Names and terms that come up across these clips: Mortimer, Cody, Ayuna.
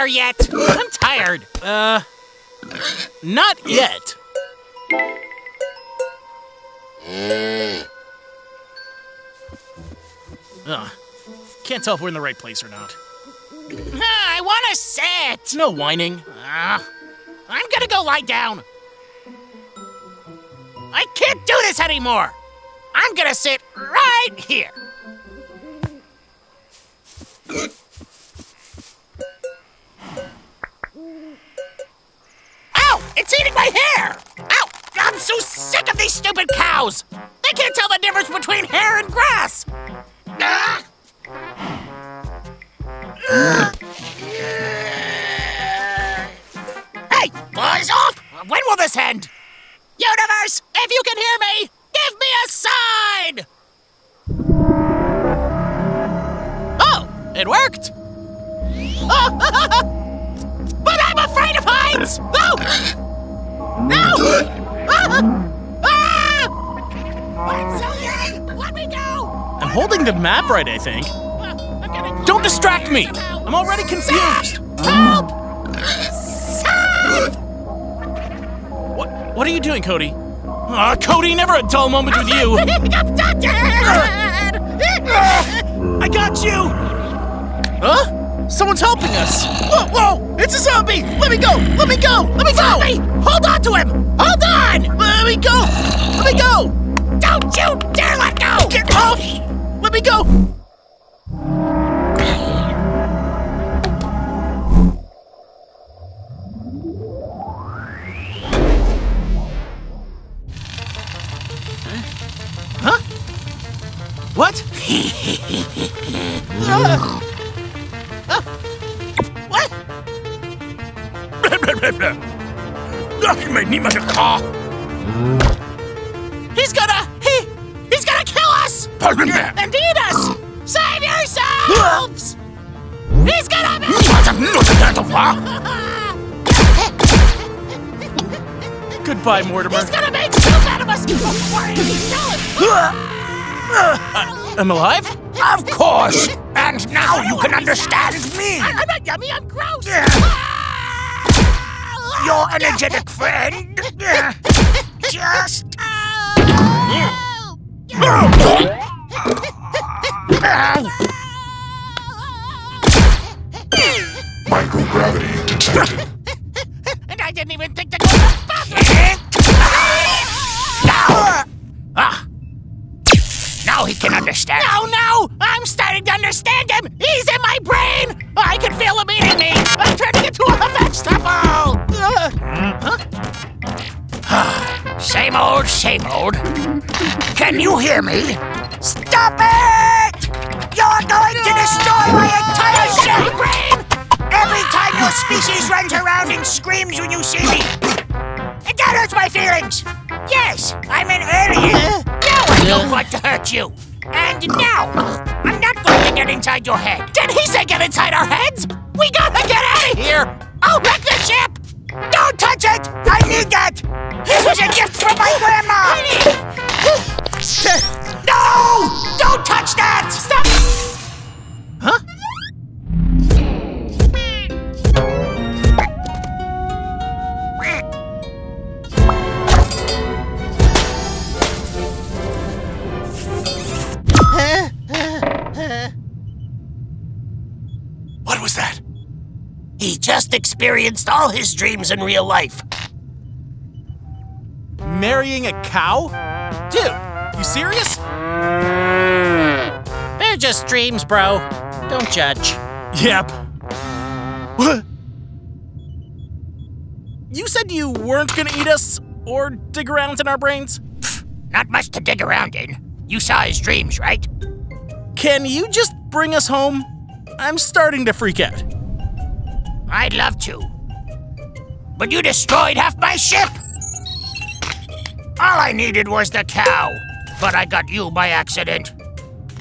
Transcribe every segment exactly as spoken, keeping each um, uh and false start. there yet. I'm tired. Uh, not yet. Uh, can't tell if we're in the right place or not. I want to sit. No whining. Uh, I'm gonna go lie down. I can't do this anymore. I'm gonna sit right here. Ow! It's eating my hair! Ow! I'm so sick of these stupid cows! They can't tell the difference between hair and grass! Ah! Uh. Hey, boys off! When will this end? Universe, if you can hear me, give me a sign! Oh, it worked! But I'm afraid of heights! No! No! I'm so late! Let me go! I'm holding the map right, I think. Don't distract me! I'm already confused! Help! Save! What, what are you doing, Cody? Uh, Cody, never a dull moment with you! I'm dead! I got you! Huh? Someone's helping us! Whoa, whoa! It's a zombie! Let me go! Let me go! Let me go! Zombie! Hold on to him! Hold on! Let me go! Let me go! Don't you dare let go! Get off! Let me go! What? uh, uh, what? He's gonna, he, he's gonna kill us! Pardon uh, and eat us! Save yourselves! He's gonna make... Goodbye, Mortimer. He's gonna make soup out of us! Don't worry, Uh, I, I'm alive? Of course! And now you can understand me! I, I'm not yummy, I'm gross! Your energetic friend just... Microgravity detected. And I didn't even think to go to the bathroom! Ah! Now he can understand. No, no! I'm starting to understand him! He's in my brain! I can feel him eating me! I'm turning into a vegetable! Uh, huh? Same old, same old. Can you hear me? Stop it! You're going to destroy my entire cell brain! Every time your species runs around and screams when you see me, it that hurts my feelings! Yes, I'm an alien! I don't want to hurt you. And now, I'm not going to get inside your head. Did he say get inside our heads? We gotta get out of here. I'll wreck the ship. Don't touch it. I need that. This was a gift from my grandma. No, don't touch that. Stop. Huh? What was that? He just experienced all his dreams in real life. Marrying a cow? Dude, you serious? They're just dreams, bro. Don't judge. Yep. What? You said you weren't gonna eat us or dig around in our brains? Pfft, not much to dig around in. You saw his dreams, right? Can you just bring us home? I'm starting to freak out. I'd love to. But you destroyed half my ship! All I needed was the cow, but I got you by accident.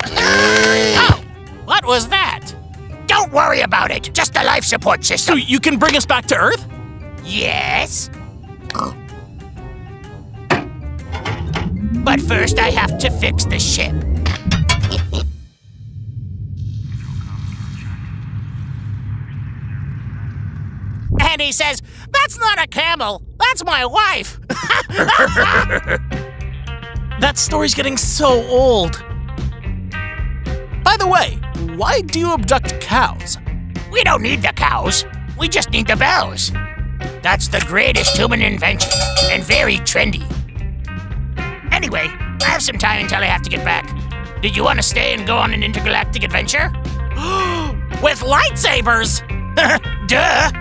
Oh, what was that? Don't worry about it, just a life support system. So you can bring us back to Earth? Yes. But first I have to fix the ship. and he says, "That's not a camel, that's my wife." That story's getting so old. By the way, why do you abduct cows? We don't need the cows, we just need the bells. That's the greatest human invention, and very trendy. Anyway, I have some time until I have to get back. Did you want to stay and go on an intergalactic adventure? With lightsabers! Duh!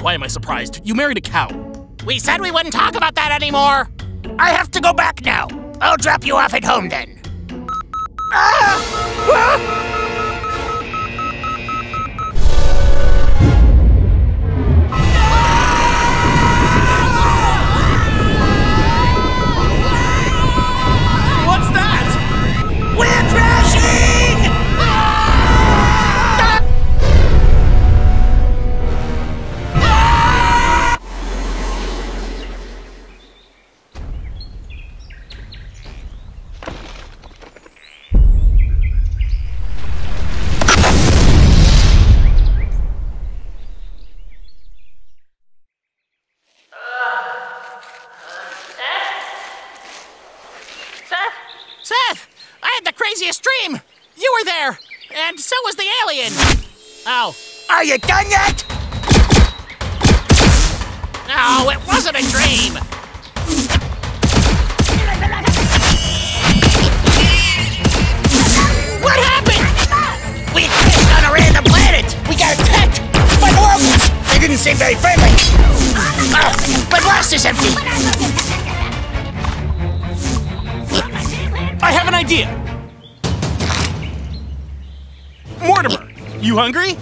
Why am I surprised? You married a cow. We said we wouldn't talk about that anymore. I have to go back now. I'll drop you off at home then. Ah! Ah! Are you done yet? No, it wasn't a dream. What happened? We crashed on a random planet. We got attacked by orcs. They didn't seem very friendly. Uh, but blast is empty. I have an idea. Mortimer, you hungry?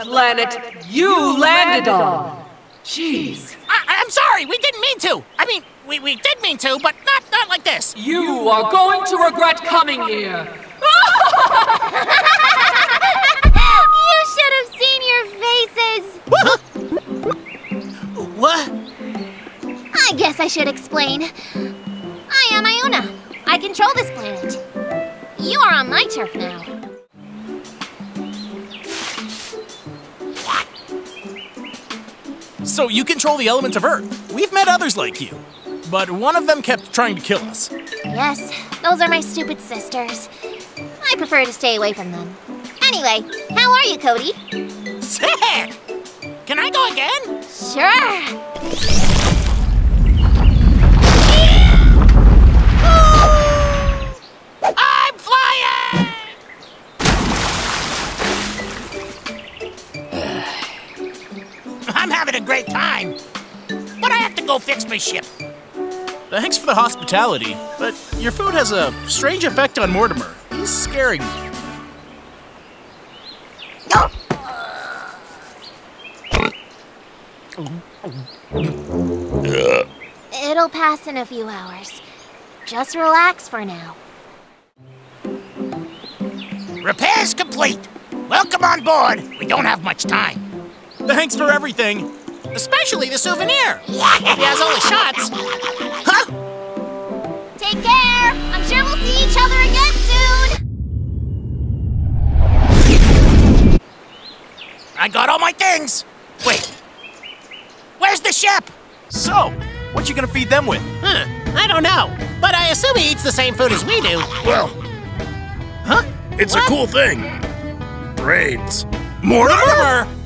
Planet you landed on. Jeez. I, I'm sorry, we didn't mean to. I mean, we, we did mean to, but not, not like this. You are going to regret coming here. You should have seen your faces. What? What? I guess I should explain. I am Ayuna. I control this planet. You are on my turf now. So you control the elements of Earth. We've met others like you, but one of them kept trying to kill us. Yes, those are my stupid sisters. I prefer to stay away from them. Anyway, how are you, Cody? Sick! Can I go again? Sure. I'm flying! I'm having a great time, but I have to go fix my ship. Thanks for the hospitality, but your food has a strange effect on Mortimer. He's scaring me. It'll pass in a few hours. Just relax for now. Repairs complete. Welcome on board. We don't have much time. Thanks for everything. Especially the souvenir. He has all the shots. Huh? Take care. I'm sure we'll see each other again soon. I got all my things. Wait. Where's the ship? So, what you gonna feed them with? Huh, I don't know. But I assume he eats the same food as we do. Well. Huh? It's what? A cool thing. Brains. Mortimer! Mortimer!